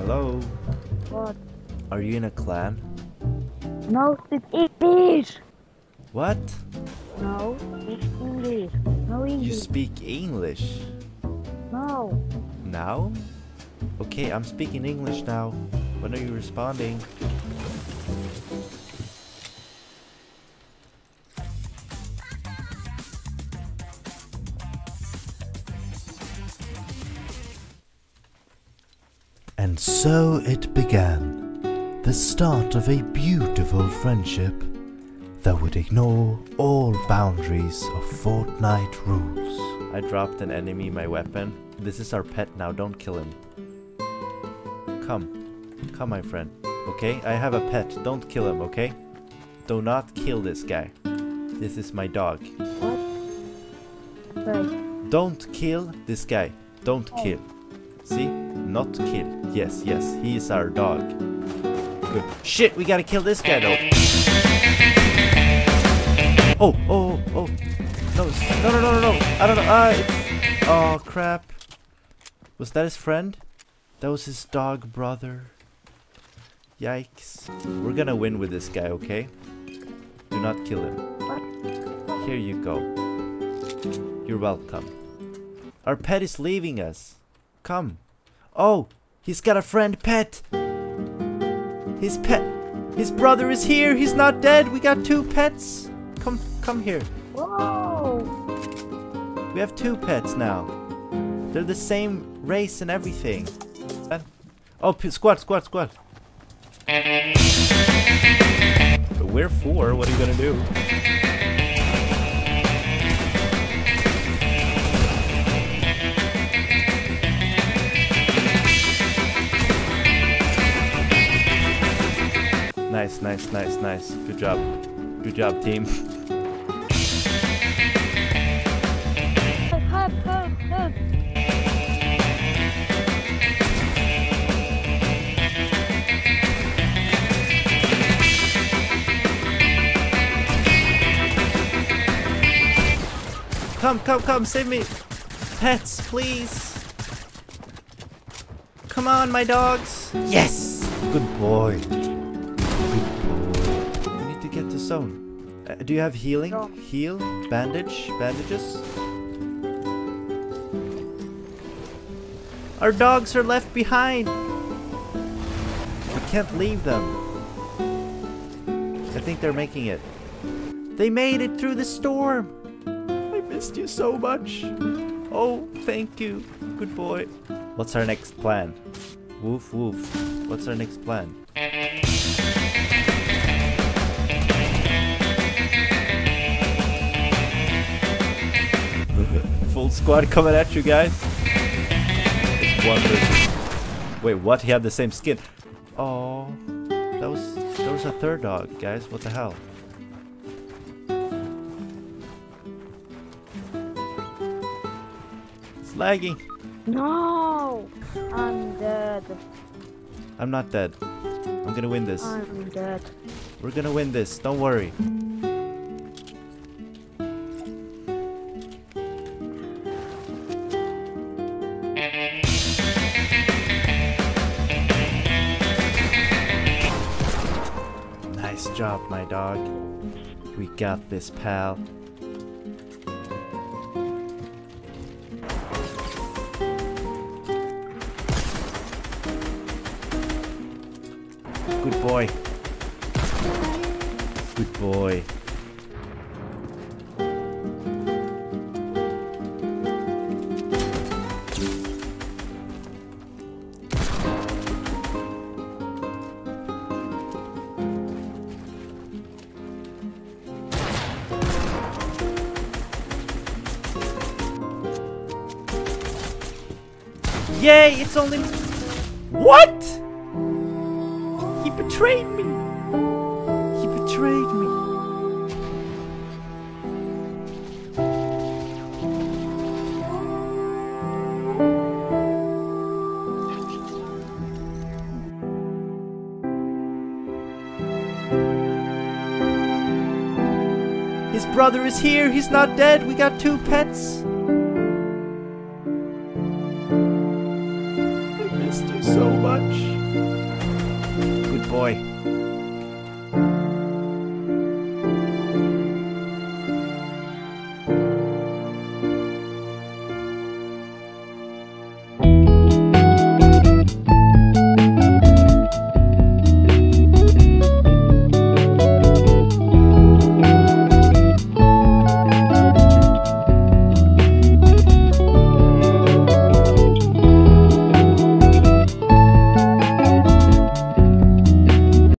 Hello? What? Are you in a clan? No, it's English! What? No, it's English. No English. You speak English? No. Now? Okay, I'm speaking English now. When are you responding? And so it began, the start of a beautiful friendship that would ignore all boundaries of Fortnite rules. I dropped an enemy my weapon. This is our pet now, don't kill him. Come, come my friend. Okay, I have a pet, don't kill him, okay? Do not kill this guy. This is my dog. What? Sorry. Don't kill this guy, don't kill. See? Not kill. Yes, yes, he is our dog. Good. Shit, we gotta kill this guy though. Oh, oh, oh. No, no, no, no, no. I don't know. Oh, crap. Was that his friend? That was his dog brother. Yikes. We're gonna win with this guy, okay? Do not kill him. What? Here you go. You're welcome. Our pet is leaving us. Come. Oh, he's got a friend pet. His pet. His brother is here. He's not dead. We got two pets. Come here. Whoa. We have two pets now. They're the same race and everything. Oh, squad. We're four. What are you gonna do? Nice, nice, nice, nice. Good job. Good job, team. Help. Come, save me. Pets, please. Come on, my dogs. Yes. Good boy. Get the zone. Do you have healing? No. Heal? Bandages? Our dogs are left behind! We can't leave them. I think they're making it. They made it through the storm! I missed you so much! Oh, thank you. Good boy. What's our next plan? Woof woof. What's our next plan? Squad coming at you guys. It's one person. Wait, what? He had the same skin. Oh, that was a third dog, guys. What the hell? It's lagging. No, I'm dead. I'm not dead. I'm gonna win this. I'm dead. We're gonna win this. Don't worry. Nice job, my dog. We got this, pal. Good boy. Good boy. Yay, it's only me. What? He betrayed me. He betrayed me. His brother is here. He's not dead. We got two pets. So much. Good boy.